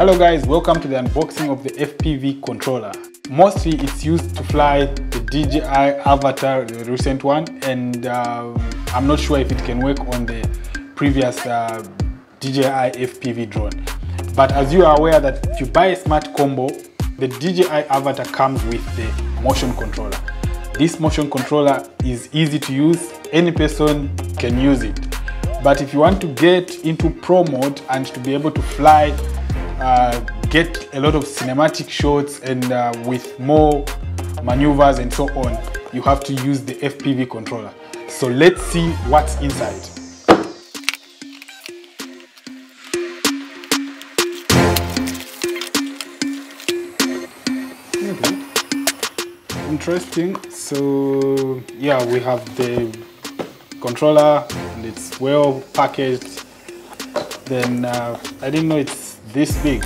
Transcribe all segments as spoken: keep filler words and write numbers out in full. Hello guys, welcome to the unboxing of the F P V controller. Mostly it's used to fly the D J I Avatar, the recent one, and uh, I'm not sure if it can work on the previous uh, D J I F P V drone. But as you are aware that if you buy a smart combo, the D J I Avatar comes with the motion controller. This motion controller is easy to use, any person can use it. But if you want to get into pro mode and to be able to fly, Uh, get a lot of cinematic shots and uh, with more maneuvers and so on, you have to use the F P V controller. So let's see what's inside. Okay. Interesting. So yeah, we have the controller and it's well packaged. Then uh, I didn't know it's this big.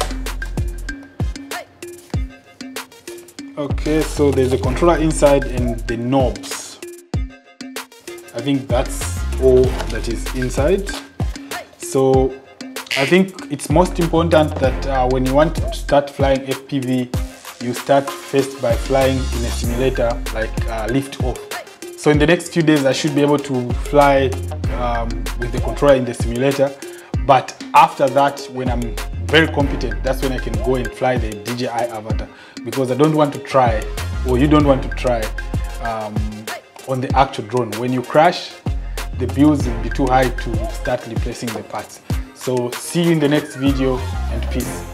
Okay, so there's a controller inside and the knobs. I think that's all that is inside. So I think it's most important that uh, when you want to start flying F P V, you start first by flying in a simulator like uh, Lift Off. So in the next few days I should be able to fly um, with the controller in the simulator, but after that, when I'm very competent, that's when I can go and fly the D J I Avatar, because I don't want to try, or you don't want to try um, on the actual drone. When you crash, the bills will be too high to start replacing the parts. So see you in the next video, and peace.